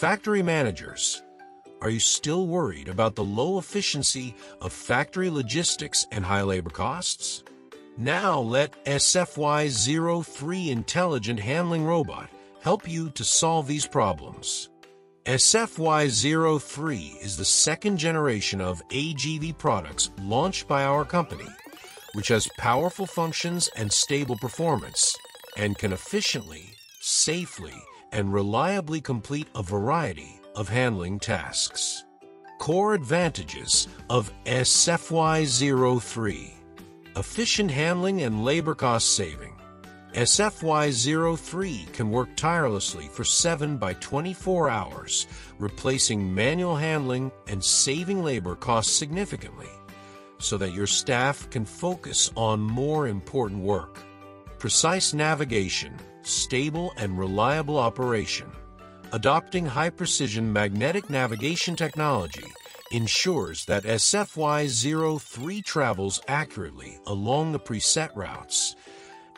Factory managers, are you still worried about the low efficiency of factory logistics and high labor costs? Now let SFY03 Intelligent Handling Robot help you to solve these problems. SFY03 is the second generation of AGV products launched by our company, which has powerful functions and stable performance, and can efficiently, safely, and reliably complete a variety of handling tasks. Core advantages of SFY03: efficient handling and labor cost saving. SFY03 can work tirelessly for 7 by 24 hours, replacing manual handling and saving labor costs significantly, so that your staff can focus on more important work. Precise navigation, stable and reliable operation. Adopting high-precision magnetic navigation technology ensures that SFY03 travels accurately along the preset routes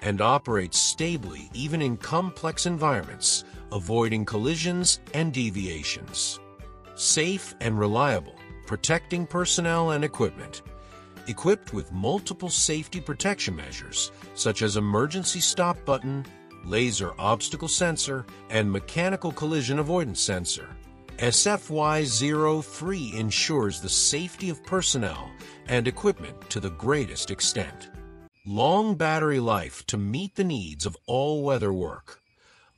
and operates stably even in complex environments, avoiding collisions and deviations. Safe and reliable, protecting personnel and equipment. Equipped with multiple safety protection measures, such as emergency stop button, laser obstacle sensor, and mechanical collision avoidance sensor, SFY03 ensures the safety of personnel and equipment to the greatest extent. Long battery life to meet the needs of all-weather work.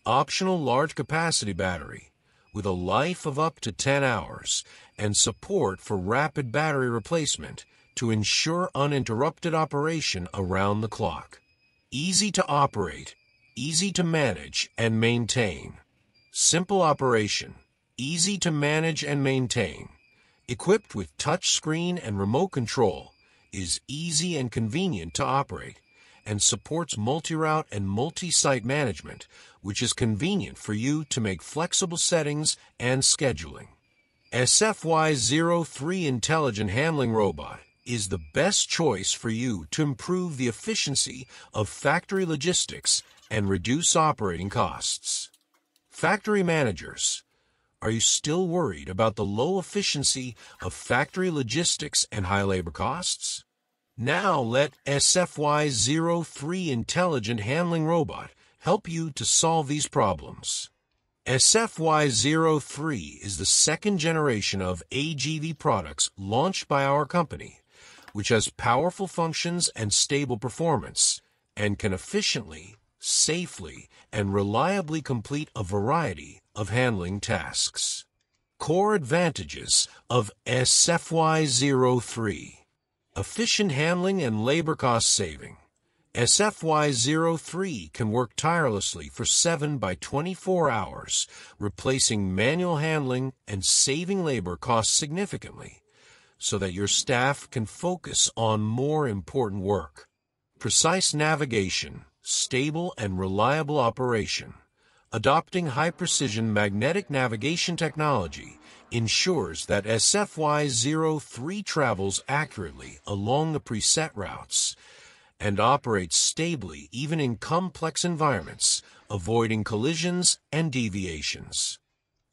Optional large-capacity battery with a life of up to 10 hours and support for rapid battery replacement to ensure uninterrupted operation around the clock. Easy to operate, easy to manage and maintain. Simple operation, easy to manage and maintain. Equipped with touch screen and remote control, is easy and convenient to operate, and supports multi-route and multi-site management, which is convenient for you to make flexible settings and scheduling. SFY03 Intelligent Handling Robot is the best choice for you to improve the efficiency of factory logistics and reduce operating costs. Factory managers, are you still worried about the low efficiency of factory logistics and high labor costs? Now let SFY03 Intelligent Handling Robot help you to solve these problems. SFY03 is the second generation of AGV products launched by our company, which has powerful functions and stable performance, and can efficiently, safely, and reliably complete a variety of handling tasks. Core advantages of SFY03: efficient handling and labor cost saving. SFY03 can work tirelessly for 7 by 24 hours, replacing manual handling and saving labor costs significantly, so that your staff can focus on more important work. Precise navigation, stable and reliable operation. Adopting high-precision magnetic navigation technology ensures that SFY03 travels accurately along the preset routes and operates stably even in complex environments, avoiding collisions and deviations.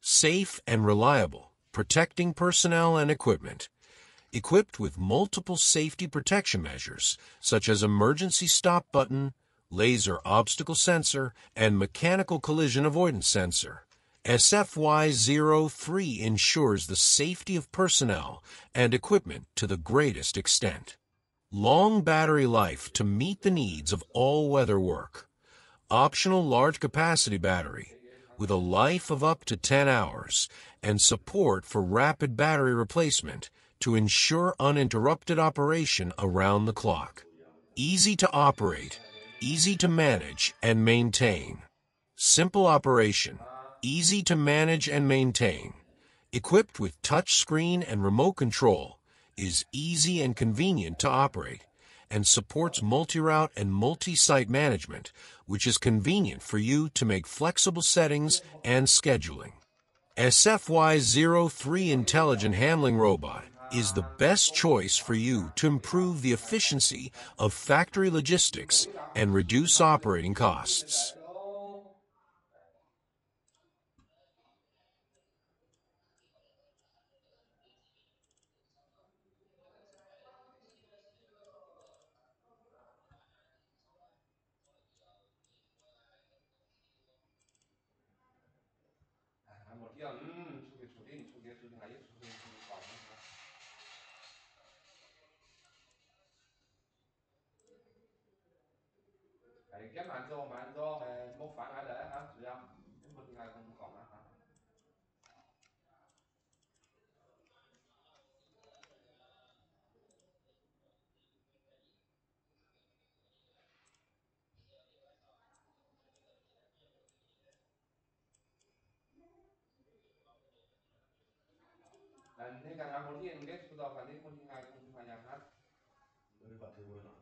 Safe and reliable, protecting personnel and equipment. Equipped with multiple safety protection measures, such as emergency stop button, laser obstacle sensor, and mechanical collision avoidance sensor, SFY03 ensures the safety of personnel and equipment to the greatest extent. Long battery life to meet the needs of all-weather work. Optional large-capacity battery with a life of up to 10 hours and support for rapid battery replacement to ensure uninterrupted operation around the clock. Easy to operate, easy to manage and maintain. Simple operation, easy to manage and maintain. Equipped with touch screen and remote control, is easy and convenient to operate, and supports multi-route and multi-site management, which is convenient for you to make flexible settings and scheduling. SFY03 Intelligent Handling Robot is the best choice for you to improve the efficiency of factory logistics and reduce operating costs. 掉，出给哪一出给把进去。 Cái mà anh cho một phản ai để hả chị em? Chúng mình ngày không còn nữa hả? Anh thấy cả nhà muốn đi em biết, tôi đọc phải đi muốn đi ngày không phải nhà hát. Tôi đi vào thứ mới rồi.